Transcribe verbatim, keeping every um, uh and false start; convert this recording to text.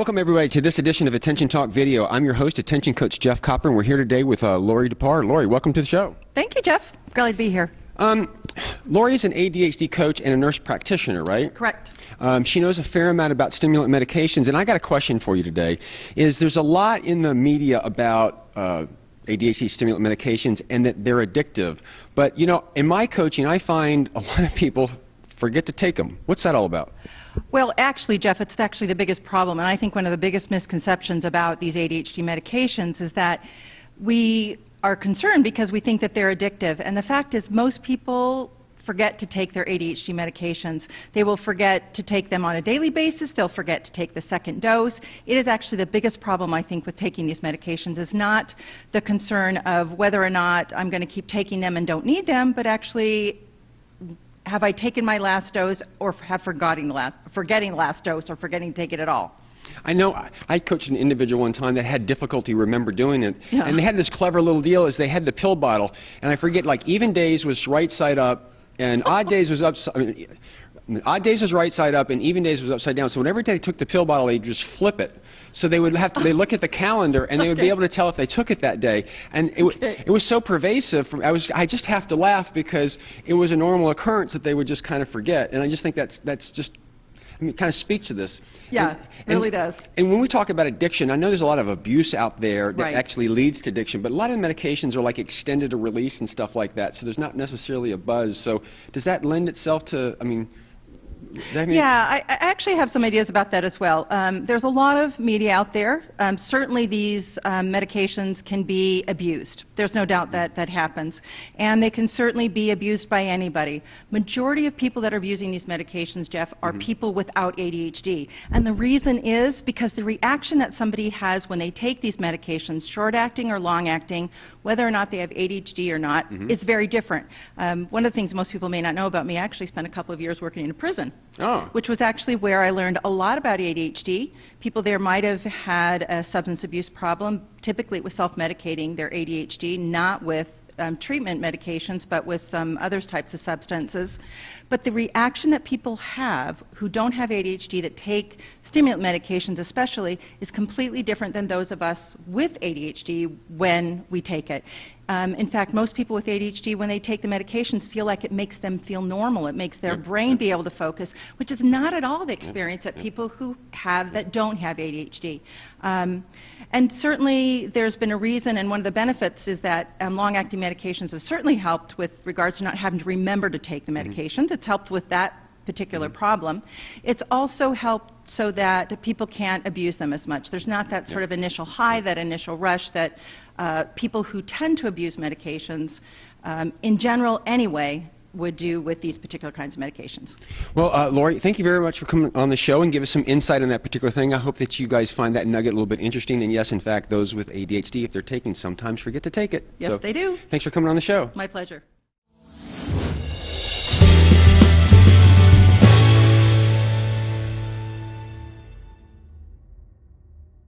Welcome everybody to this edition of Attention Talk Video. I'm your host, Attention Coach Jeff Copper, and we're here today with uh, Laurie Dupar. Laurie, welcome to the show. Thank you, Jeff. Glad to be here. Um, Laurie is an A D H D coach and a nurse practitioner, right? Correct. Um, she knows a fair amount about stimulant medications, and I got a question for you today. Is there's a lot in the media about uh, A D H D stimulant medications and that they're addictive, but you know, in my coaching, I find a lot of people forget to take them. What's that all about? Well, actually, Jeff, it's actually the biggest problem, and I think one of the biggest misconceptions about these A D H D medications is that we are concerned because we think that they're addictive, and the fact is most people forget to take their A D H D medications. They will forget to take them on a daily basis. They'll forget to take the second dose. It is actually the biggest problem, I think, with taking these medications is not the concern of whether or not I'm going to keep taking them and don't need them, but actually have I taken my last dose or have forgotten last, forgetting last dose or forgetting to take it at all. I know I coached an individual one time that had difficulty remember doing it, yeah. And they had this clever little deal is they had the pill bottle, and I forget, like, even days was right side up and odd days was upside, I mean, odd days was right side up and even days was upside down, so whenever they took the pill bottle they'd just flip it. So they would have to, they look at the calendar and they would okay. be able to tell if they took it that day, and it, okay. it was so pervasive. From, I was I just have to laugh because it was a normal occurrence that they would just kind of forget, and I just think that's that's just. I mean, kind of speaks to this. Yeah, and, it really and, does. And when we talk about addiction, I know there's a lot of abuse out there that right. actually leads to addiction, but a lot of the medications are like extended to release and stuff like that, so there's not necessarily a buzz. So does that lend itself to, I mean, I mean yeah, I, I actually have some ideas about that as well. Um, there's a lot of media out there. Um, certainly these um, medications can be abused. There's no doubt that that happens. And they can certainly be abused by anybody. Majority of people that are abusing these medications, Jeff, are mm-hmm. people without A D H D. And the reason is because the reaction that somebody has when they take these medications, short-acting or long-acting, whether or not they have A D H D or not, mm-hmm. is very different. Um, one of the things most people may not know about me, I actually spent a couple of years working in a prison. Oh. Which was actually where I learned a lot about A D H D. People there might have had a substance abuse problem. Typically it was self-medicating their A D H D, not with um, treatment medications, but with some other types of substances. But the reaction that people have who don't have A D H D that take stimulant medications especially is completely different than those of us with A D H D when we take it. Um, in fact, most people with A D H D, when they take the medications, feel like it makes them feel normal. It makes their brain be able to focus, which is not at all the experience that people who have that don't have A D H D. Um, and certainly there's been a reason, and one of the benefits is that um, long-acting medications have certainly helped with regards to not having to remember to take the medications. It's helped with that particular problem. It's also helped so that people can't abuse them as much. There's not that sort of initial high, that initial rush that uh, people who tend to abuse medications, um, in general anyway, would do with these particular kinds of medications. Well, uh, Laurie, thank you very much for coming on the show and give us some insight on that particular thing. I hope that you guys find that nugget a little bit interesting, and yes, in fact, those with A D H D, if they're taking, sometimes forget to take it. Yes, so, they do. Thanks for coming on the show. My pleasure.